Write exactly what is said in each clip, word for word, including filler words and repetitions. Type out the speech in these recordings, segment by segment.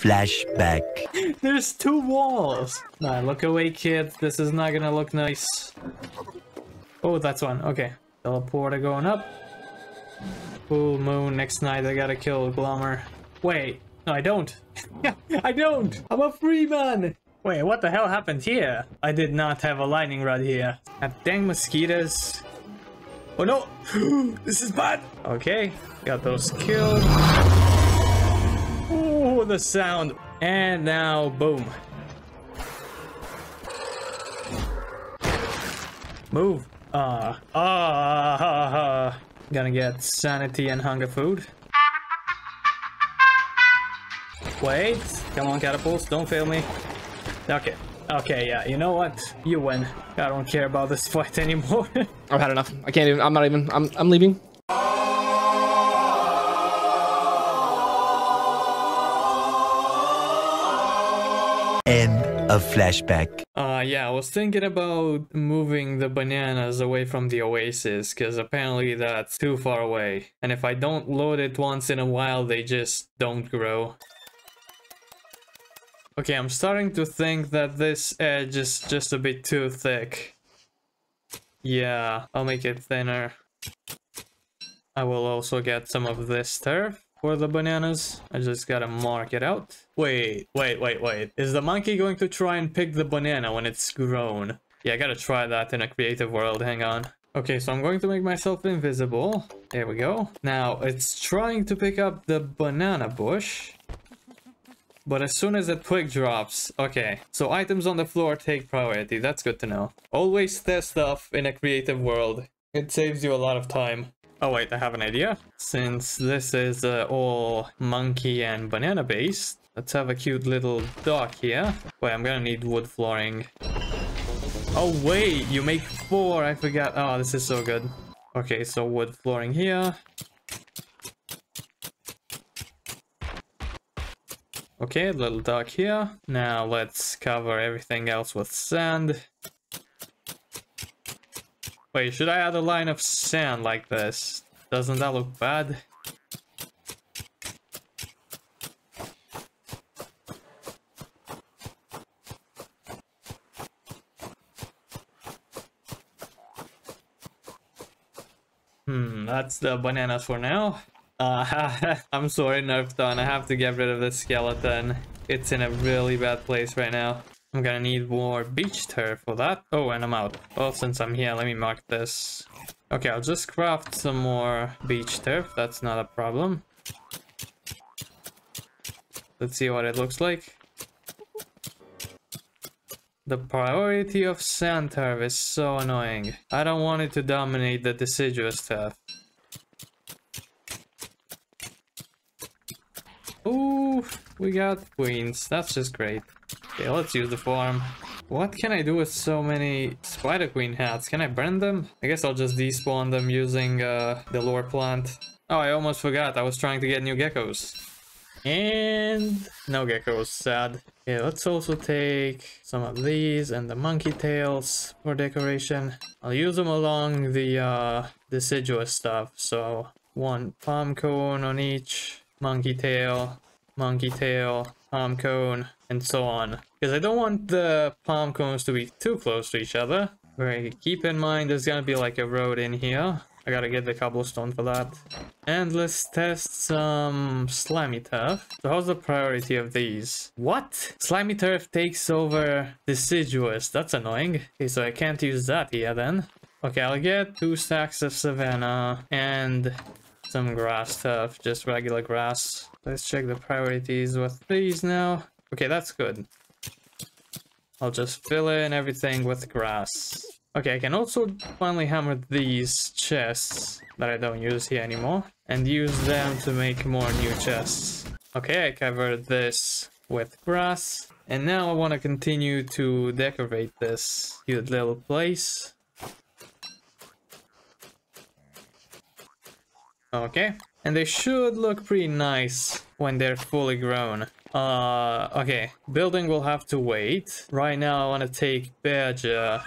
Flashback. There's two walls. Nah, look away, kid. This is not gonna look nice. Oh, that's one. Okay. Teleporter going up. Full moon next night. I gotta kill Glomer. Wait. No, I don't. I don't. I'm a free man. Wait, what the hell happened here? I did not have a lightning rod here. That dang mosquitoes. Oh no. This is bad. Okay. Got those killed. Oh, the sound. And now, boom. Move. Ah. Uh, ah. Uh, uh, uh. Gonna get sanity and hunger food. Wait. Come on, catapults. Don't fail me. Okay. Okay, yeah. You know what? You win. I don't care about this fight anymore. I've had enough. I can't even. I'm not even. I'm, I'm leaving. End of flashback. Uh, yeah, I was thinking about moving the bananas away from the oasis, because apparently that's too far away. And if I don't load it once in a while, they just don't grow. Okay, I'm starting to think that this edge is just a bit too thick. Yeah, I'll make it thinner. I will also get some of this turf for the bananas. I just gotta mark it out. Wait, wait, wait, wait. Is the monkey going to try and pick the banana when it's grown? Yeah, I gotta try that in a creative world. Hang on. Okay, so I'm going to make myself invisible. There we go. Now, it's trying to pick up the banana bush. But as soon as the twig drops... Okay, so items on the floor take priority. That's good to know. Always test stuff in a creative world. It saves you a lot of time. Oh wait, I have an idea. Since this is uh, all monkey and banana based, let's have a cute little dock here. Wait, I'm gonna need wood flooring. Oh wait, you make four, I forgot. Oh, this is so good. Okay, so wood flooring here. Okay, little dock here. Now let's cover everything else with sand. Wait, should I add a line of sand like this? Doesn't that look bad? Hmm, that's the bananas for now. Uh, I'm sorry, Nerfton, I have to get rid of this skeleton. It's in a really bad place right now. I'm gonna need more beach turf for that. Oh, and I'm out. Well, since I'm here, let me mark this. Okay, I'll just craft some more beach turf. That's not a problem. Let's see what it looks like. The priority of sand turf is so annoying. I don't want it to dominate the deciduous turf. Ooh, we got queens. That's just great. Okay, let's use the farm. What can I do with so many spider queen hats? Can I burn them? I guess I'll just despawn them using uh, the lore plant. Oh, I almost forgot. I was trying to get new geckos. And no geckos, sad. Okay, let's also take some of these and the monkey tails for decoration. I'll use them along the uh, deciduous stuff. So one palm cone on each. Monkey tail, monkey tail, palm cone, and so on. Because I don't want the palm cones to be too close to each other. Right, keep in mind there's gonna be like a road in here. I gotta get the cobblestone for that. And let's test some slimy turf. So how's the priority of these? What? Slimy turf takes over deciduous. That's annoying. Okay, so I can't use that here then. Okay, I'll get two stacks of savannah and... some grass stuff, just regular grass. Let's check the priorities with these now. Okay, that's good. I'll just fill in everything with grass. Okay, I can also finally hammer these chests that I don't use here anymore and use them to make more new chests. Okay, I covered this with grass. And now I want to continue to decorate this cute little place. Okay, and they should look pretty nice when they're fully grown. Uh, okay, building will have to wait. Right now I want to take Badger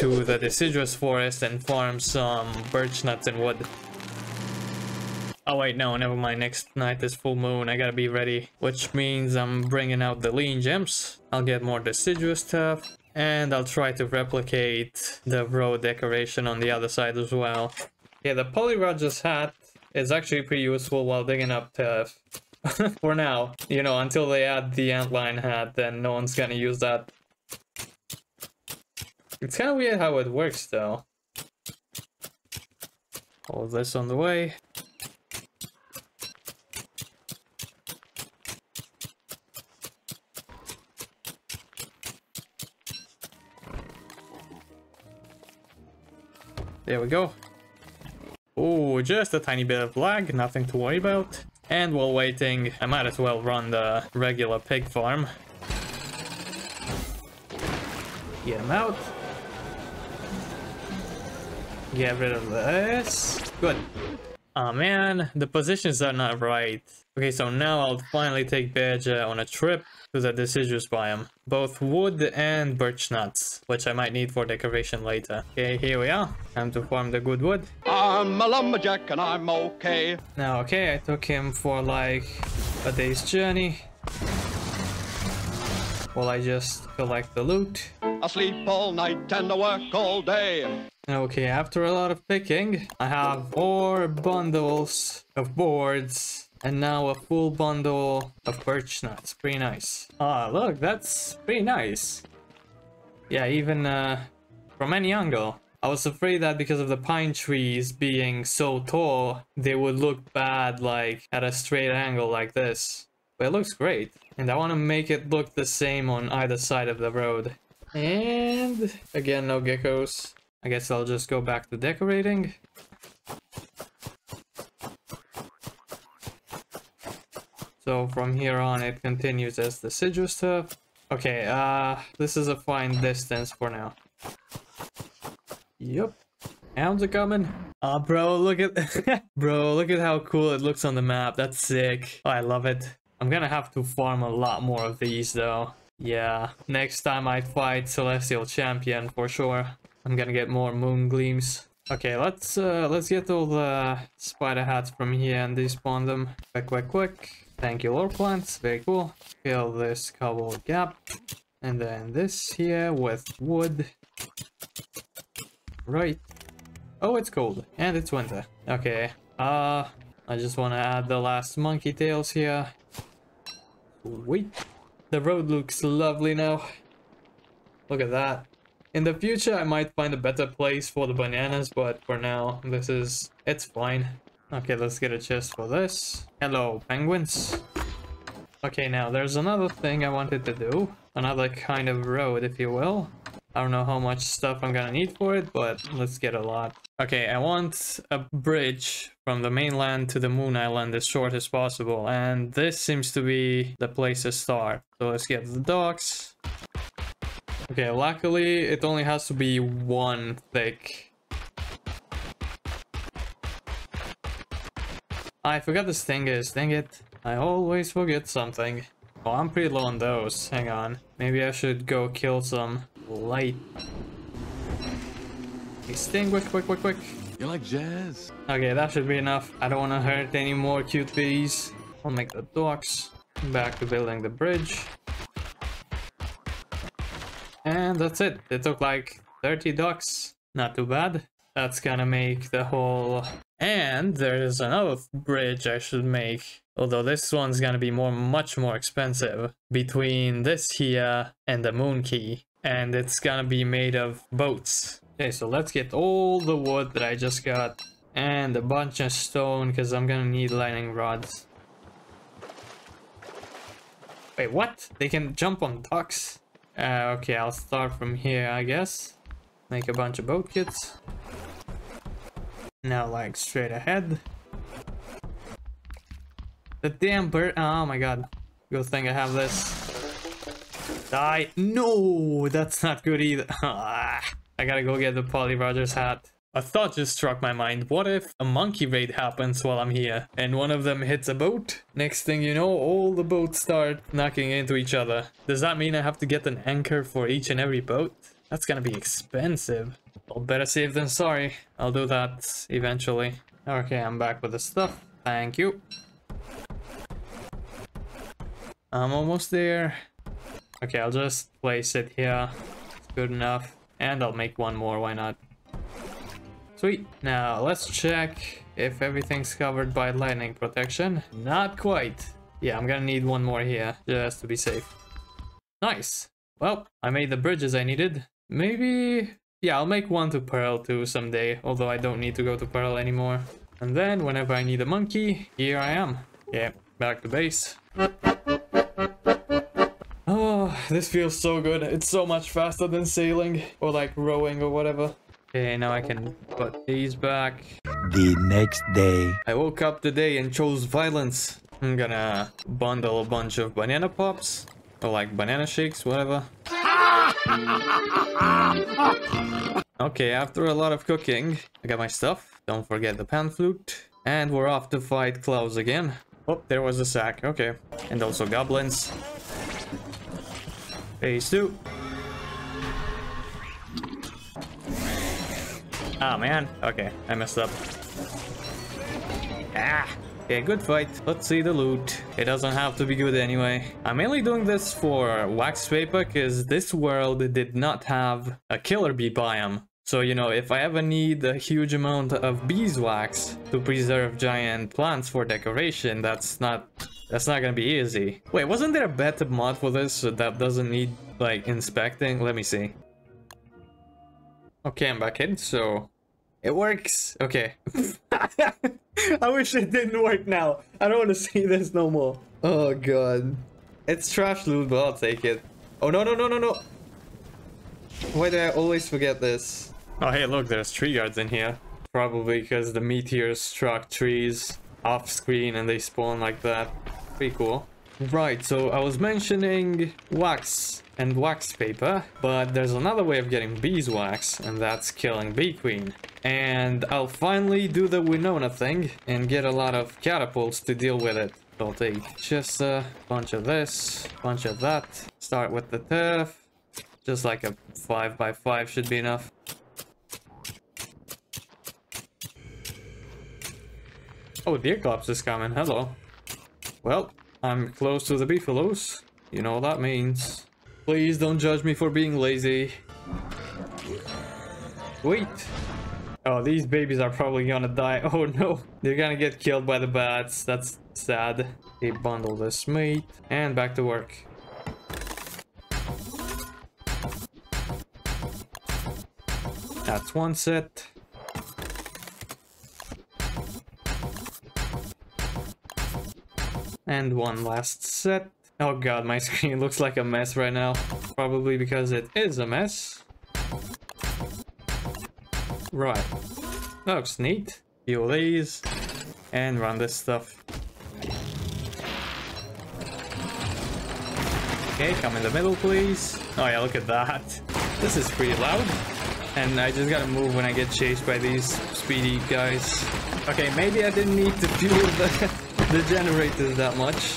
to the deciduous forest and farm some birch nuts and wood. Oh wait, no, never mind. Next night is full moon. I gotta be ready, which means I'm bringing out the lean gems. I'll get more deciduous stuff, and I'll try to replicate the road decoration on the other side as well. Yeah, the Polly Rogers hat is actually pretty useful while digging up turf. For now, you know, until they add the Antlion hat, then no one's gonna use that. It's kind of weird how it works, though. All this on the way. There we go. Oh, just a tiny bit of lag, nothing to worry about. And while waiting, I might as well run the regular pig farm. Get him out. Get rid of this. Good. Oh man, the positions are not right. Okay, so now I'll finally take Badger on a trip to the deciduous biome. Both wood and birch nuts, which I might need for decoration later. Okay, here we are. Time to farm the good wood. I'm a lumberjack and I'm okay. Now, okay, I took him for like a day's journey. While I just collect the loot. I sleep all night and I work all day. Okay, after a lot of picking, I have four bundles of boards and now a full bundle of birch nuts. Pretty nice. Ah, look, that's pretty nice. Yeah, even uh, from any angle. I was afraid that because of the pine trees being so tall, they would look bad like at a straight angle like this. But it looks great. And I want to make it look the same on either side of the road. And again, no geckos. I guess I'll just go back to decorating. So from here on, it continues as the deciduous stuff. Okay, uh, this is a fine distance for now. Yep. Hounds are coming. Oh, bro, look at... bro, look at how cool it looks on the map. That's sick. Oh, I love it. I'm gonna have to farm a lot more of these, though. Yeah, next time I fight Celestial Champion, for sure. I'm gonna get more moon gleams. Okay, let's uh, let's get all the spider hats from here and despawn them. Quick, quick, quick. Thank you, lore plants. Very cool. Fill this cobble gap. And then this here with wood. Right. Oh, it's cold. And it's winter. Okay. Uh, I just want to add the last monkey tails here. Wait. The road looks lovely now. Look at that. In the future, I might find a better place for the bananas, but for now, this is... it's fine. Okay, let's get a chest for this. Hello, penguins. Okay, now, there's another thing I wanted to do. Another kind of road, if you will. I don't know how much stuff I'm gonna need for it, but let's get a lot. Okay, I want a bridge from the mainland to the moon island as short as possible, and this seems to be the place to start. So let's get the docks. Okay, luckily it only has to be one thick. I forgot this thing is, dang it. I always forget something. Oh, I'm pretty low on those. Hang on. Maybe I should go kill some light. Extinguish, quick, quick, quick. You like jazz? Okay, that should be enough. I don't want to hurt any more cute bees. I'll make the docks. Back to building the bridge. And that's it. It took like thirty ducks. Not too bad. That's gonna make the whole... And there's another bridge I should make. Although this one's gonna be more, much more expensive. Between this here and the moon key. And it's gonna be made of boats. Okay, so let's get all the wood that I just got. And a bunch of stone, because I'm gonna need lightning rods. Wait, what? They can jump on ducks? Uh, okay, I'll start from here, I guess. Make a bunch of boat kits. Now, like, straight ahead. The damn bird. Oh my god. Good thing I have this. Die. No, that's not good either. I gotta go get the Polly Rogers hat. A thought just struck my mind. What if a monkey raid happens while I'm here and one of them hits a boat? Next thing you know, all the boats start knocking into each other. Does that mean I have to get an anchor for each and every boat? That's gonna be expensive. Well, better safe than sorry. I'll do that eventually. Okay, I'm back with the stuff. Thank you. I'm almost there. Okay, I'll just place it here. It's good enough. And I'll make one more, why not? Sweet. Now, let's check if everything's covered by lightning protection. Not quite. Yeah, I'm gonna need one more here, just to be safe. Nice. Well, I made the bridges I needed. Maybe... yeah, I'll make one to Pearl too someday, although I don't need to go to Pearl anymore. And then, whenever I need a monkey, here I am. Yeah, back to base. Oh, this feels so good. It's so much faster than sailing, or like rowing or whatever. Okay, now I can put these back. The next day. I woke up today and chose violence. I'm gonna bundle a bunch of banana pops, or like banana shakes, whatever. Okay, after a lot of cooking, I got my stuff. Don't forget the pan flute. And we're off to fight Klaus again. Oh, there was a sack. Okay. And also goblins. Phase two. Ah, man. Okay, I messed up. Ah. Okay, good fight. Let's see the loot. It doesn't have to be good anyway. I'm mainly doing this for wax paper because this world did not have a killer bee biome. So, you know, if I ever need a huge amount of beeswax to preserve giant plants for decoration, that's not... that's not gonna be easy. Wait, wasn't there a better mod for this that doesn't need, like, inspecting? Let me see. Okay, I'm back in, so... it works! Okay. I wish it didn't work now. I don't want to see this no more. Oh, God. It's trash loot, but I'll take it. Oh, no, no, no, no, no. Why do I always forget this? Oh, hey, look, there's tree guards in here. Probably because the meteors struck trees off screen and they spawn like that. Pretty cool. Right, so I was mentioning wax and wax paper, but there's another way of getting beeswax, and that's killing Bee Queen. And I'll finally do the Winona thing and get a lot of catapults to deal with it. I'll take just a bunch of this, bunch of that. Start with the turf. Just like a five by five should be enough. Oh, Deer Clops is coming. Hello. Well, I'm close to the beefellows. You know what that means. Please don't judge me for being lazy. Wait. Oh, these babies are probably gonna die. Oh no, they're gonna get killed by the bats. That's sad. Okay, bundle this meat and back to work. That's one set. And one last set. Oh god, my screen looks like a mess right now. Probably because it is a mess. Right. Looks neat. Fuel these. And run this stuff. Okay, come in the middle, please. Oh yeah, look at that. This is pretty loud. And I just gotta move when I get chased by these speedy guys. Okay, maybe I didn't need to fuel the, the generators that much.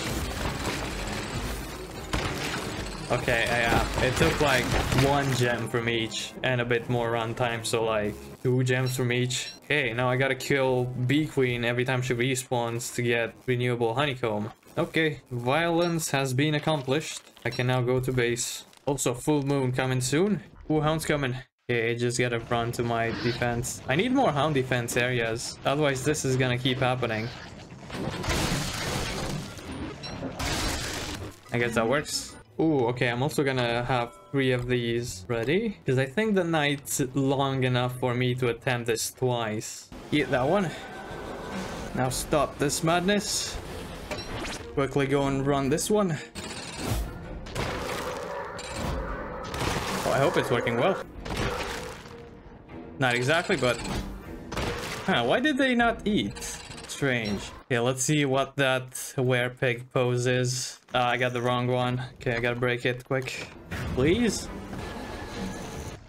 Okay, yeah, it took like one gem from each and a bit more run time, so like two gems from each. Okay, now I gotta kill Bee Queen every time she respawns to get renewable honeycomb. Okay, violence has been accomplished. I can now go to base. Also, full moon coming soon. Ooh, hound's coming. Okay, I just gotta run to my defense. I need more hound defense areas, otherwise this is gonna keep happening. I guess that works. Ooh, okay, I'm also gonna have three of these ready, because I think the night's long enough for me to attempt this twice. Eat that one. Now stop this madness. Quickly go and run this one. Oh, I hope it's working well. Not exactly, but... huh, why did they not eat? Strange. Okay, let's see what that wear pig pose is. Uh, I got the wrong one. Okay, I gotta break it quick. Please?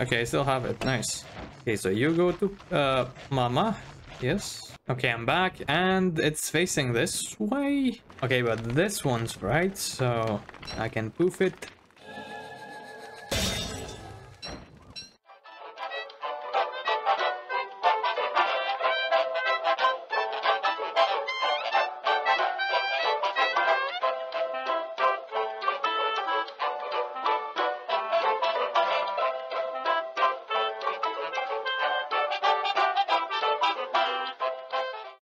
Okay, I still have it. Nice. Okay, so you go to uh, Mama. Yes. Okay, I'm back and it's facing this way. Okay, but this one's right, so I can poof it.